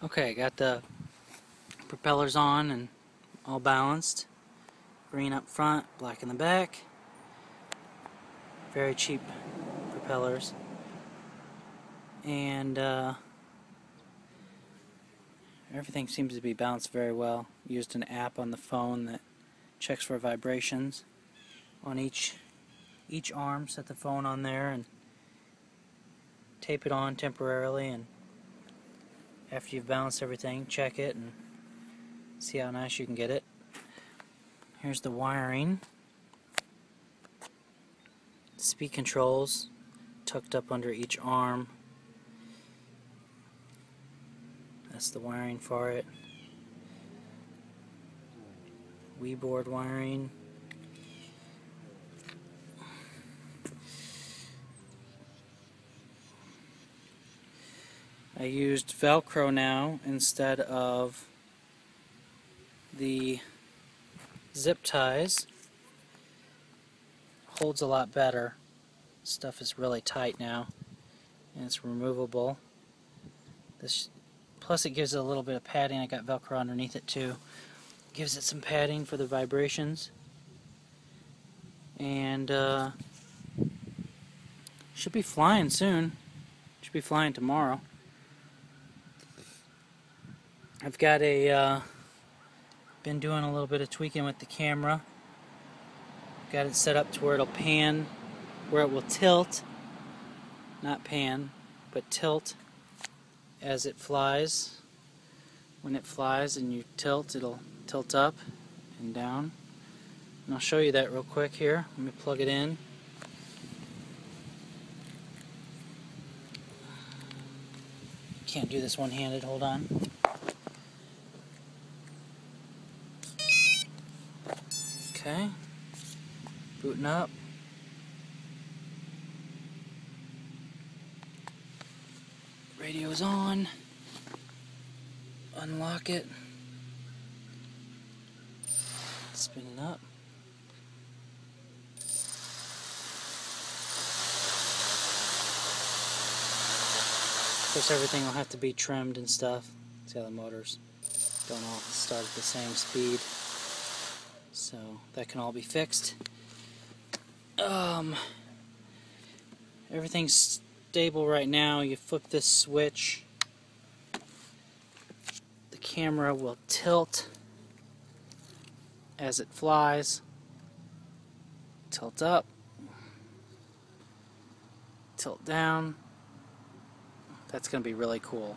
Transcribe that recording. Okay, got the propellers on and all balanced. Green up front, black in the back. Very cheap propellers. And everything seems to be balanced very well. Used an app on the phone that checks for vibrations on each arm. Set the phone on there and tape it on temporarily, and after you've balanced everything, check it and see how nice you can get it. Here's the wiring. Speed controls tucked up under each arm. That's the wiring for it. Weboard wiring. I used Velcro now instead of the zip ties. Holds a lot better. Stuff is really tight now, and it's removable. Plus it gives it a little bit of padding. I got Velcro underneath it too. Gives it some padding for the vibrations, and should be flying soon. Should be flying tomorrow. I've got a been doing a little bit of tweaking with the camera. Got it set up to where it'll pan, where it will tilt, not pan, but tilt as it flies. When it flies and you tilt, it'll tilt up and down. And I'll show you that real quick here. Let me plug it in. Can't do this one-handed, hold on. Okay, booting up. Radio's on. Unlock it. Spinning up. Of course, everything will have to be trimmed and stuff. See how the motors don't all start at the same speed. So that can all be fixed. Everything's stable right now. You flip this switch, the camera will tilt as it flies. Tilt up, tilt down. That's going to be really cool.